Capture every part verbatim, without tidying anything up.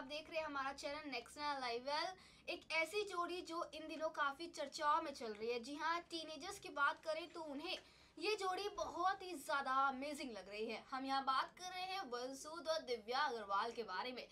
आप देख रहे हैं हमारा चैनल नेक्स्ट लाइवल। एक ऐसी जोड़ी जो इन दिनों काफ़ी चर्चाओं में चल रही है। जी हाँ, टीनेजर्स की बात करें तो उन्हें ये जोड़ी बहुत ही ज़्यादा अमेजिंग लग रही है। हम यहाँ बात कर रहे हैं वरुण सूद और दिव्या अग्रवाल के बारे में।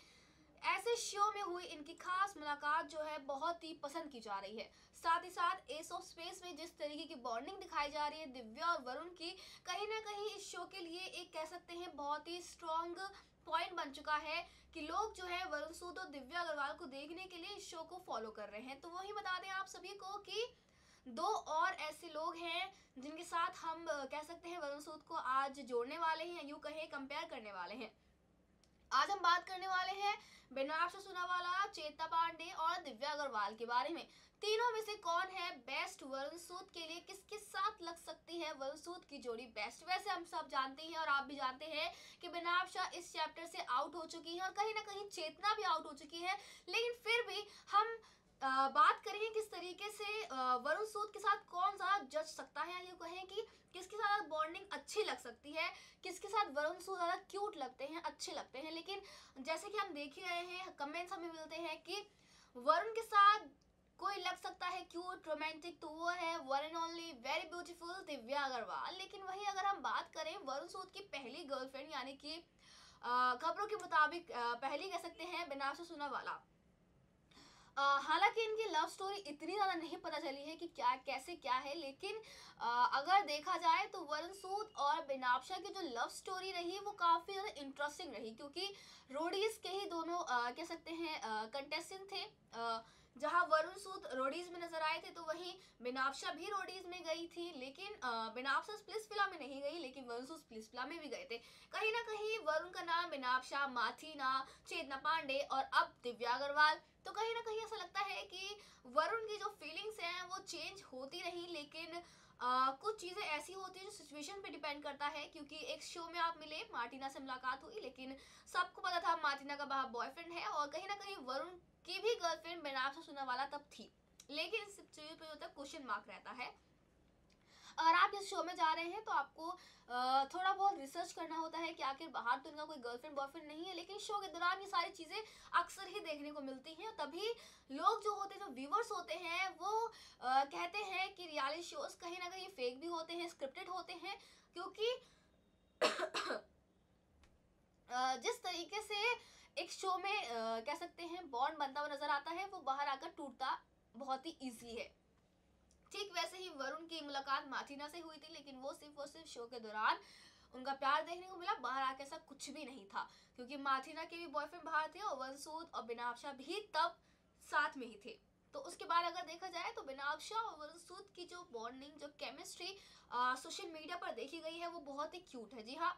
ऐसे शो में हुई इनकी खास मुलाकात जो है बहुत ही पसंद की जा रही है। साथ ही साथ एस ऑफ स्पेस में जिस तरीके की बॉन्डिंग दिखाई जा रही है दिव्या और वरुण की, कहीं ना कहीं इस शो के लिए एक कह सकते हैं बहुत ही स्ट्रॉन्ग पॉइंट बन चुका है कि लोग जो है वरुण सूद और दिव्या अग्रवाल को देखने के लिए इस शो को फॉलो कर रहे हैं। तो वही बता दें आप सभी को कि दो और ऐसे लोग हैं जिनके साथ हम कह सकते हैं वरुण सूद को आज जोड़ने वाले हैं, यूँ कहें कंपेयर करने वाले हैं। आज हम बात करने वाले हैं बेनाफ्शा सोनावाला, चेतना पांडे और दिव्या अग्रवाल के बारे में। तीनों में से कौन है बेस्ट वरुण सूद के लिए, किसके साथ लग सकती है वरुण सूद की जोड़ी बेस्ट? वैसे हम सब जानते हैं और आप भी जानते हैं कि बेनाफ्शा इस चैप्टर से आउट हो चुकी है और कहीं ना कहीं चेतना भी आउट हो चुकी है, लेकिन फिर भी हम आ, बात करें किस तरीके से वरुण सूद के साथ कौन ज़्यादा जच सकता है, ये कहें कि किसके साथ बॉन्डिंग अच्छी लग सकती है, किसके साथ वरुण सूद ज़्यादा क्यूट लगते हैं, अच्छे लगते हैं। लेकिन जैसे कि हम देख ही रहे हैं, कमेंट्स हमें मिलते हैं कि वरुण के साथ कोई लग सकता है क्यूट रोमांटिक, तो वो है one and only very beautiful Divya Agarwal. लेकिन वहीं अगर हम बात करें वरुण सूद की पहली गर्लफ्रेंड, यानी कि खबरों के मुताबिक पहली कह सकते हैं बेनाफ्शा सोनावाला, हालांकि इनकी लव स्टोरी इतनी ज़्यादा नहीं पता चली है कि क्या कैसे क्या है, लेकिन आ, अगर देखा जाए तो वरुण सूद और बेनाफ्शा की जो लव स्टोरी रही वो काफ़ी ज़्यादा इंटरेस्टिंग रही, क्योंकि रोडीज़ के ही दोनों आ, कह सकते हैं कंटेस्टेंट थे। आ, जहाँ वरुण सूद रोडीज़ में नज़र आए थे तो वहीं बेनाफ्शा भी रोडीज़ में गई थी, लेकिन बेनाफ्शा स्प्लिट्सविला में नहीं गई, लेकिन वरुण सूद स्प्लिट्सविला में भी गए थे। कहीं ना कहीं वरुण का नाम बेनाफ्शा, मार्टिना, चेतना पांडे और अब दिव्या अग्रवाल, तो कहीं ना कहीं ऐसा लगता है कि वरुण की जो फीलिंग्स हैं वो चेंज होती रही, लेकिन आ, कुछ चीज़ें ऐसी होती हैं जो सिचुएशन पे डिपेंड करता है। क्योंकि एक शो में आप मिले, मार्टिना से मुलाकात हुई, लेकिन सबको पता था मार्टिना का वहाँ बॉयफ्रेंड है और कहीं ना कहीं वरुण की भी गर्लफ्रेंड बेनाफ्शा सोनावाला तब थी, लेकिन इस चीज़ पर जो होता है क्वेश्चन मार्क रहता है। अगर आप इस शो में जा रहे हैं तो आपको थोड़ा बहुत रिसर्च करना होता है कि आखिर बाहर तो इनका कोई गर्लफ्रेंड बॉयफ्रेंड नहीं है, लेकिन शो के दौरान ये सारी चीज़ें अक्सर ही देखने को मिलती हैं। तभी लोग जो होते हैं, जो व्यूवर्स होते हैं, वो आ, कहते हैं कि रियलिटी शोज़ कहीं ना कहीं फेक भी होते हैं, स्क्रिप्टेड होते हैं, क्योंकि जिस तरीके से एक शो में आ, कह सकते हैं बॉन्ड बनता हुआ नज़र आता है वो बाहर आकर टूटता बहुत ही ईजिली है। ठीक वैसे ही वरुण की मुलाकात मार्टिना से हुई थी, लेकिन वो सिर्फ और सिर्फ शो के दौरान उनका प्यार देखने को मिला, बाहर आके ऐसा कुछ भी नहीं था, क्योंकि मार्टिना के भी बॉयफ्रेंड बाहर थे और वरुण सूद और बेनाफ्शा भी तब साथ में ही थे। तो उसके बाद अगर देखा जाए तो बेनाफ्शा और वरुण सूद की जो बॉन्डिंग, जो केमिस्ट्री सोशल मीडिया पर देखी गई है वो बहुत ही क्यूट है। जी हाँ,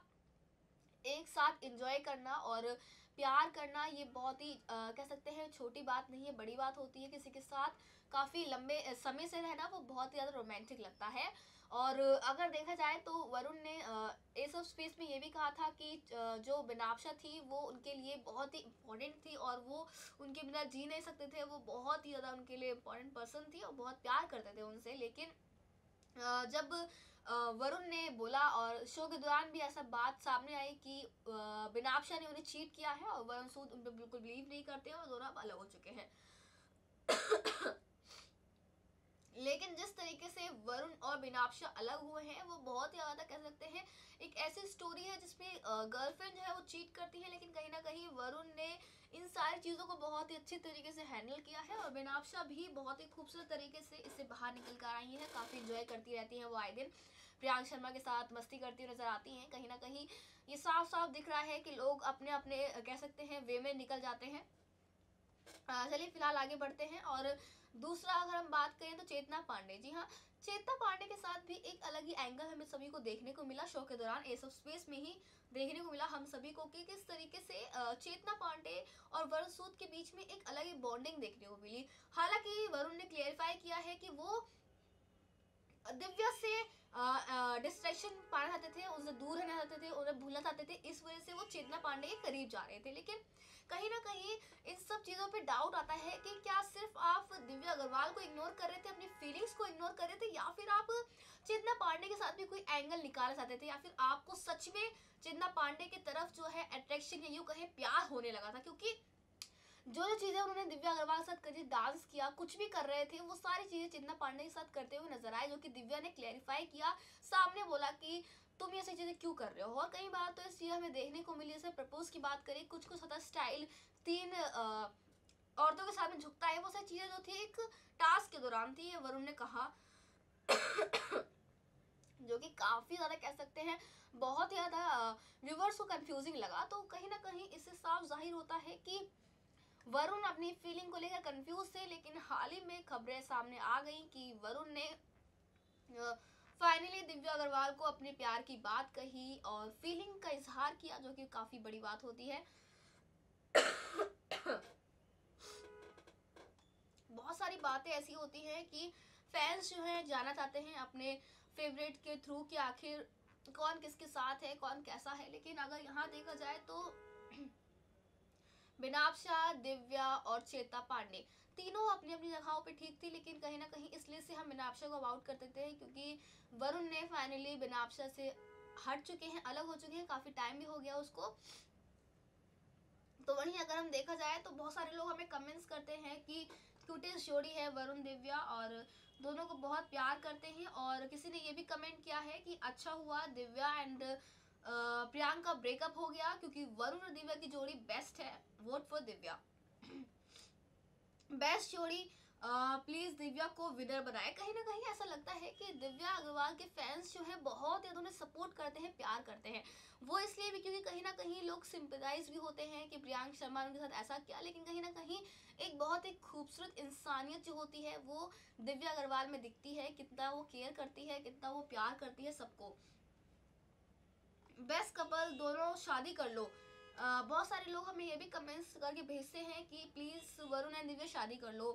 एक साथ एंजॉय करना और प्यार करना ये बहुत ही आ, कह सकते हैं छोटी बात नहीं है, बड़ी बात होती है। किसी के साथ काफ़ी लंबे समय से रहना वो बहुत ही ज़्यादा रोमांटिक लगता है। और अगर देखा जाए तो वरुण ने एस ऑफ स्पेस में ये भी कहा था कि जो बेनाफ्शा थी वो उनके लिए बहुत ही इम्पोर्टेंट थी और वो उनके बिना जी नहीं सकते थे, वो बहुत ही ज़्यादा उनके लिए इम्पोर्टेंट पर्सन थी और बहुत प्यार करते थे उनसे। लेकिन जब वरुण ने बोला और शो के दौरान भी ऐसा बात सामने आई कि बेनाफ्शा ने उन्हें चीट किया है और वरुण सूद उन पर बिल्कुल बिलीव नहीं करते और दोनों अब अलग हो चुके हैं। लेकिन जिस तरीके से वरुण और बेनाफ्शा अलग हुए हैं वो बहुत ही ज़्यादा कह सकते हैं एक ऐसी स्टोरी है जिसमें गर्लफ्रेंड जो है वो चीट करती है, लेकिन कहीं ना कहीं वरुण ने इन सारी चीज़ों को बहुत ही अच्छे तरीके से हैंडल किया है और बेनाफ्शा भी बहुत ही खूबसूरत तरीके से इससे बाहर निकल कर आई है। काफ़ी इंजॉय करती रहती हैं वो, आए दिन प्रियांक शर्मा के साथ मस्ती करती नज़र आती हैं। कहीं ना कहीं ये साफ साफ दिख रहा है कि लोग अपने अपने कह सकते हैं वे में निकल जाते हैं। चलिए फिलहाल आगे बढ़ते हैं और दूसरा अगर हम बात करें तो चेतना पांडे। जी हाँ, चेतना पांडे के साथ भी एक अलग ही एंगल हमें सभी को देखने को मिला शो के दौरान, एस ऑफ स्पेस में ही देखने को मिला हम सभी को कि किस तरीके से चेतना पांडे और वरुण सूद के बीच में एक अलग ही बॉन्डिंग देखने को मिली। हालांकि वरुण ने क्लियरिफाई किया है कि वो दिव्या से डिस्ट्रैक्शन पाना चाहते थे, उनसे दूर रहना चाहते थे, उन्हें भूलना चाहते थे, इस वजह से वो चेतना पांडे के करीब जा रहे थे। लेकिन कहीं ना कहीं इन सब चीज़ों पे डाउट आता है कि क्या सिर्फ आप दिव्या अग्रवाल को इग्नोर कर रहे थे, अपनी फीलिंग्स को इग्नोर कर रहे थे, या फिर आप चेतना पांडे के साथ भी कोई एंगल निकालना चाहते थे, या फिर आपको सच में चेतना पांडे की तरफ जो है अट्रैक्शन या यूँ कहें प्यार होने लगा था। क्योंकि जो जो चीज़ें उन्होंने दिव्या अग्रवाल के साथ करी, डांस किया, कुछ भी कर रहे थे, वो सारी चीज़ें चेतना पांडे के साथ करते हुए नजर आए, जो कि दिव्या ने क्लैरिफाई किया, सामने बोला कि तुम ये सही चीज़ें क्यों कर रहे हो। और कई बार तो इस चीज़ हमें देखने को मिली, जैसे प्रपोज की बात करें, कुछ कुछ हद स्टाइल तीन औरतों के साथ में झुकता है, वो सारी चीज़ें जो थी एक टास्क के दौरान थी, ये वरुण ने कहा, जो कि काफ़ी ज़्यादा कह सकते हैं बहुत ज़्यादा व्यूवर्स को कंफ्यूजिंग लगा। तो कहीं ना कहीं इससे साफ जाहिर होता है कि वरुण अपनी फीलिंग को लेकर कंफ्यूज थे। लेकिन हाल ही में खबरें सामने आ गई कि वरुण ने फाइनली दिव्या अग्रवाल को अपने प्यार की बात कही और फीलिंग का इजहार किया, जो कि काफ़ी बड़ी बात होती है। बहुत सारी बातें ऐसी होती हैं कि फैंस जो हैं जाना चाहते हैं अपने फेवरेट के थ्रू कि आखिर कौन किसके साथ है, कौन कैसा है। लेकिन अगर यहाँ देखा जाए तो बेनाफ्शा, दिव्या और चेतना पांडे तीनों अपनी अपनी जगहों पे ठीक थी। लेकिन कहीं ना कहीं इसलिए से हम बेनाफ्शा को आउट कर देते हैं क्योंकि वरुण ने फाइनली बेनाफ्शा से हट चुके हैं, अलग हो चुके हैं, काफ़ी टाइम भी हो गया उसको। तो वहीं अगर हम देखा जाए तो बहुत सारे लोग हमें कमेंट्स करते हैं कि क्यूटेस्ट जोड़ी है वरुण दिव्या और दोनों को बहुत प्यार करते हैं। और किसी ने ये भी कमेंट किया है कि अच्छा हुआ दिव्या एंड प्रियांक का ब्रेकअप हो गया क्योंकि वरुण और दिव्या की जोड़ी बेस्ट है, वोट फॉर दिव्या, बेस्ट जोड़ी, प्लीज़ दिव्या को विनर बनाए। कहीं ना कहीं ऐसा लगता है कि दिव्या अग्रवाल के फैंस जो है बहुत ही उन्हें सपोर्ट करते हैं, प्यार करते हैं, वो इसलिए भी क्योंकि कहीं ना कहीं लोग सिंपथाइज भी होते हैं कि प्रियांक शर्मा उनके साथ ऐसा किया। लेकिन कहीं ना कहीं एक बहुत ही खूबसूरत इंसानियत जो होती है वो दिव्या अग्रवाल में दिखती है, कितना वो केयर करती है, कितना वो प्यार करती है सबको। बेस्ट कपल, दोनों शादी कर लो। आ, बहुत सारे लोग हमें ये भी कमेंट्स करके भेजते हैं कि प्लीज़ वरुण एंड दिव्या शादी कर लो,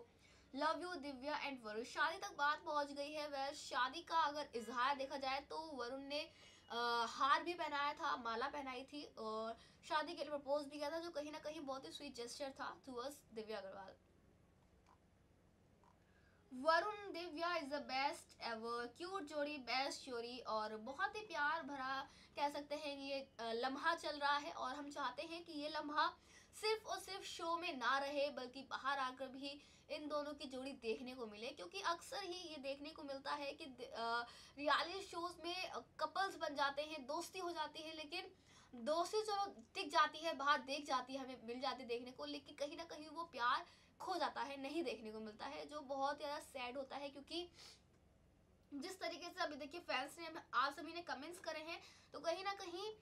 love you Divya and Varun. शादी तक बात पहुंच गई है। वह शादी का अगर इजहार देखा जाए तो वरुण ने आ, हार भी पहनाया था, माला पहनाई थी और शादी के लिए प्रपोज भी किया था, जो कहीं ना कहीं बहुत ही स्वीट जेस्चर था towards Divya Agarwal. Varun Divya is the best ever, cute जोड़ी, बेस्ट जोड़ी और बहुत ही प्यार भरा कह सकते हैं कि ये लम्हा चल रहा है। और हम चाहते हैं कि ये लम्हा सिर्फ और सिर्फ शो में ना रहे बल्कि बाहर आकर भी इन दोनों की जोड़ी देखने को मिले, क्योंकि अक्सर ही ये देखने को मिलता है कि रियलिटी शोज में कपल्स बन जाते हैं, दोस्ती हो जाती है, लेकिन दोस्ती चलो दिख जाती है, बाहर देख जाती है, हमें मिल जाती है देखने को, लेकिन कहीं ना कहीं वो प्यार खो जाता है, नहीं देखने को मिलता है, जो बहुत ज़्यादा सैड होता है। क्योंकि जिस तरीके से अभी देखिए फैंस ने, आप सभी ने कमेंट्स करे हैं, तो कहीं ना कहीं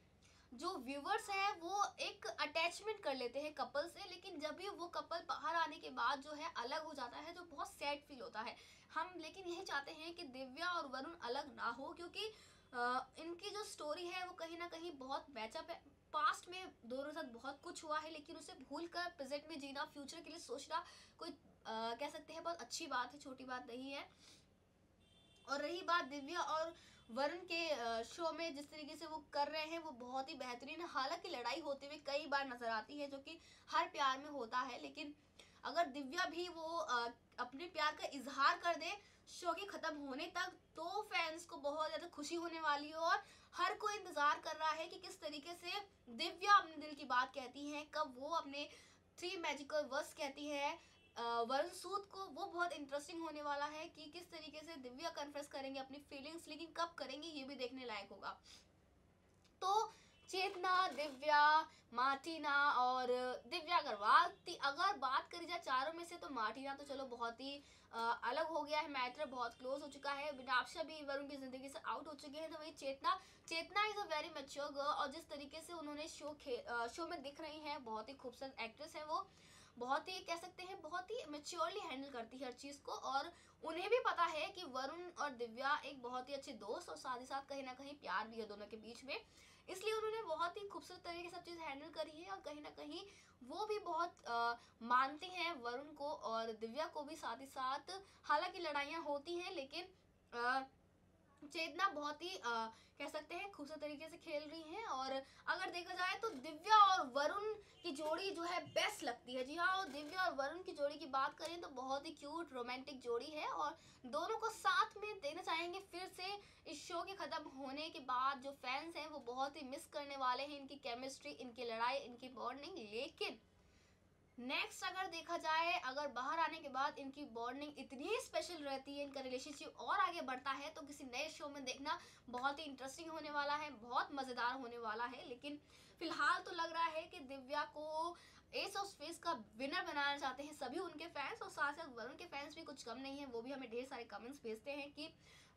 जो व्यूवर्स हैं वो एक अटैचमेंट कर लेते हैं कपल से, लेकिन जब भी वो कपल बाहर आने के बाद जो है अलग हो जाता है, जो बहुत सैड फील होता है। हम लेकिन यही चाहते हैं कि दिव्या और वरुण अलग ना हो, क्योंकि इनकी जो स्टोरी है वो कहीं ना कहीं बहुत मैचअप है। पास्ट में दोनों के साथ बहुत कुछ हुआ है, लेकिन उसे भूलकर प्रेजेंट में जीना, फ्यूचर के लिए सोचना कोई आ, कह सकते हैं बहुत अच्छी बात है, छोटी बात नहीं है। और रही बात दिव्या और वरुण के शो में जिस तरीके से वो कर रहे हैं वो बहुत ही बेहतरीन है। हालांकि लड़ाई होते हुए कई बार नज़र आती है, जो कि हर प्यार में होता है, लेकिन अगर दिव्या भी वो अपने प्यार का इजहार कर दे शो के ख़त्म होने तक तो फैंस को बहुत ज़्यादा खुशी होने वाली है। और हर कोई इंतज़ार कर रहा है कि किस तरीके से दिव्या अपने दिल की बात कहती हैं, कब वो अपने थ्री मैजिकल वर्ड्स कहती है वरुण सूद को, वो बहुत इंटरेस्टिंग होने वाला है कि किस तरीके से दिव्या कन्फ्रेस करेंगे अपनी फीलिंग्स, लेकिन कब करेंगे ये भी देखने लायक होगा। तो चेतना, दिव्या, मार्टिना और दिव्या अग्रवाल, अगर बात करी जाए चारों में से तो मार्टिना तो चलो बहुत ही अलग हो गया है, मैटर बहुत क्लोज हो चुका है, बेनाफ्शा भी वरुण की ज़िंदगी से आउट हो चुके हैं। तो वही Chetna, Chetna is a very mature girl और जिस तरीके से उन्होंने शो खे शो में दिख रही हैं, बहुत ही खूबसूरत एक्ट्रेस है वो, बहुत ही कह सकते हैं बहुत ही मैच्योरली हैंडल करती है हर चीज़ को। और उन्हें भी पता है कि वरुण और दिव्या एक बहुत ही अच्छे दोस्त और साथ ही साथ कहीं ना कहीं प्यार भी है दोनों के बीच में, इसलिए उन्होंने बहुत ही खूबसूरत तरीके से सब चीज़ हैंडल करी है। और कहीं ना कहीं वो भी बहुत आ, मानते हैं वरुण को और दिव्या को भी साथ ही साथ। हालांकि लड़ाइयाँ होती हैं लेकिन आ, चेतना बहुत ही आ, कह सकते हैं खूबसूरत तरीके से खेल रही हैं। और अगर देखा जाए तो दिव्या और वरुण की जोड़ी जो है बेस्ट लगती है। जी हाँ, और दिव्या और वरुण की जोड़ी की बात करें तो बहुत ही क्यूट रोमांटिक जोड़ी है और दोनों को साथ में देखना चाहेंगे फिर से। इस शो के ख़त्म होने के बाद जो फैंस हैं वो बहुत ही मिस करने वाले हैं इनकी केमिस्ट्री, इनकी लड़ाई, इनकी बॉन्डिंग। लेकिन नेक्स्ट अगर देखा जाए, अगर बाहर आने के बाद इनकी बॉन्डिंग इतनी स्पेशल रहती है, इनका रिलेशनशिप और आगे बढ़ता है, तो किसी नए शो में देखना बहुत ही इंटरेस्टिंग होने वाला है, बहुत मज़ेदार होने वाला है। लेकिन फिलहाल तो लग रहा है कि दिव्या को एस ऑफ स्पेस का विनर बनाना चाहते हैं सभी उनके फैंस, और साथ साथ वरुण के फैंस भी कुछ कम नहीं है। वो भी हमें ढेर सारे कमेंट्स भेजते हैं कि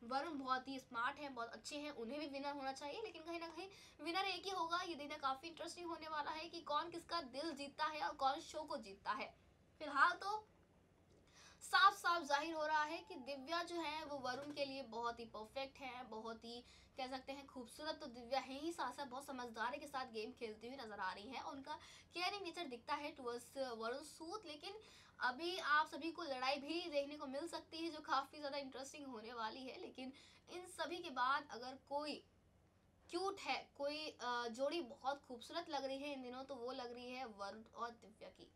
वरुण बहुत ही स्मार्ट हैं, बहुत अच्छे हैं, उन्हें भी विनर होना चाहिए। लेकिन कहीं ना कहीं विनर एक ही होगा। ये देखना काफ़ी इंटरेस्टिंग होने वाला है कि कौन किसका दिल जीतता है और कौन शो को जीतता है। फिलहाल तो साफ साफ जाहिर हो रहा है कि दिव्या जो है वो वरुण के लिए बहुत ही परफेक्ट है, बहुत ही कह सकते हैं खूबसूरत तो दिव्या है ही, साथ साथ बहुत समझदारी के साथ गेम खेलती हुई नज़र आ रही है। उनका केयरिंग नेचर दिखता है टुवर्ड्स वरुण सूद। लेकिन अभी आप सभी को लड़ाई भी देखने को मिल सकती है जो काफ़ी ज़्यादा इंटरेस्टिंग होने वाली है। लेकिन इन सभी के बाद अगर कोई क्यूट है, कोई जोड़ी बहुत खूबसूरत लग रही है इन दिनों, तो वो लग रही है वरुण और दिव्या की।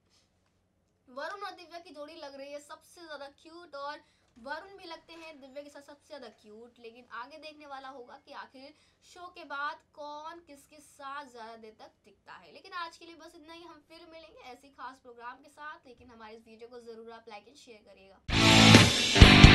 वरुण और दिव्या की जोड़ी लग रही है सबसे ज़्यादा क्यूट, और वरुण भी लगते हैं दिव्या के साथ सबसे ज़्यादा क्यूट। लेकिन आगे देखने वाला होगा कि आखिर शो के बाद कौन किसके साथ ज़्यादा देर तक टिकता है। लेकिन आज के लिए बस इतना ही। हम फिर मिलेंगे ऐसे खास प्रोग्राम के साथ। लेकिन हमारे इस वीडियो को ज़रूर आप लाइक एंड शेयर करिएगा।